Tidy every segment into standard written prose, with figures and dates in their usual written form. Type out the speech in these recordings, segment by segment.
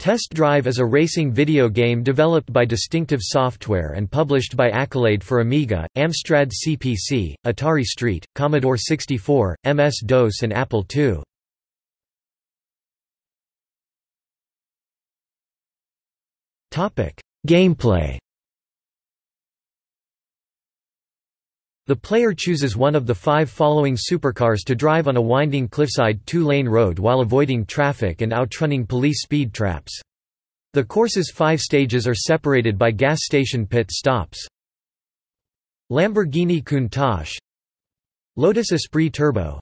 Test Drive is a racing video game developed by Distinctive Software and published by Accolade for Amiga, Amstrad CPC, Atari ST, Commodore 64, MS-DOS and Apple II. Gameplay. The player chooses one of the five following supercars to drive on a winding cliffside two-lane road while avoiding traffic and outrunning police speed traps. The course's five stages are separated by gas station pit stops. Lamborghini Countach, Lotus Esprit Turbo,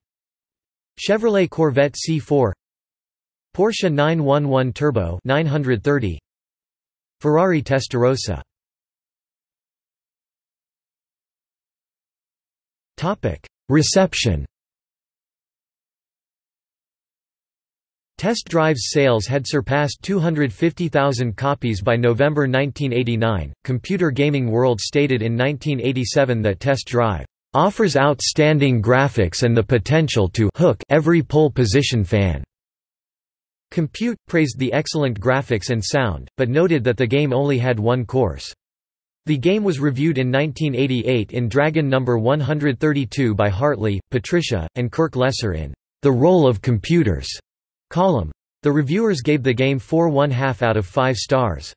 Chevrolet Corvette C4, Porsche 911 Turbo 930, Ferrari Testarossa. Reception. Test Drive's sales had surpassed 250,000 copies by November 1989. Computer Gaming World stated in 1987 that Test Drive offers outstanding graphics and the potential to hook every pole position fan. Compute praised the excellent graphics and sound, but noted that the game only had one course. The game was reviewed in 1988 in Dragon No. 132 by Hartley, Patricia, and Kirk Lesser in The Role of Computers column. The reviewers gave the game 4.5 out of 5 stars.